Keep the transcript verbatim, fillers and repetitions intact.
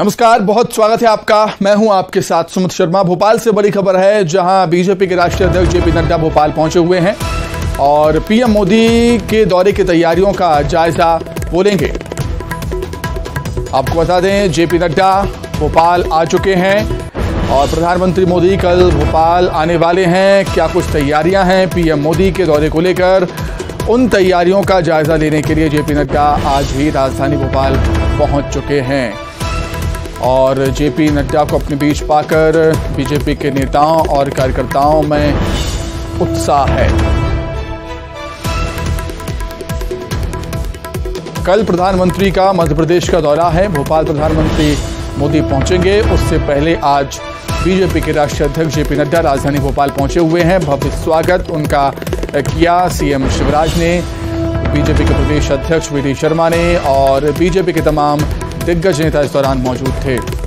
नमस्कार, बहुत स्वागत है आपका। मैं हूं आपके साथ सुमित शर्मा। भोपाल से बड़ी खबर है, जहां बीजेपी के राष्ट्रीय अध्यक्ष जेपी नड्डा भोपाल पहुंचे हुए हैं और पीएम मोदी के दौरे की तैयारियों का जायजा वो लेंगे। आपको बता दें, जेपी नड्डा भोपाल आ चुके हैं और प्रधानमंत्री मोदी कल भोपाल आने वाले हैं। क्या कुछ तैयारियां हैं पीएम मोदी के दौरे को लेकर, उन तैयारियों का जायजा लेने के लिए जेपी नड्डा आज ही राजधानी भोपाल पहुंच चुके हैं। और जेपी नड्डा को अपने बीच पाकर बीजेपी के नेताओं और कार्यकर्ताओं में उत्साह है। कल प्रधानमंत्री का मध्य प्रदेश का दौरा है। भोपाल प्रधानमंत्री मोदी पहुंचेंगे, उससे पहले आज बीजेपी के राष्ट्रीय अध्यक्ष जेपी नड्डा राजधानी भोपाल पहुंचे हुए हैं। भव्य स्वागत उनका किया सीएम शिवराज ने, बीजेपी के प्रदेश अध्यक्ष वीडी शर्मा ने और बीजेपी के तमाम दिग्गज नेता इस दौरान मौजूद थे।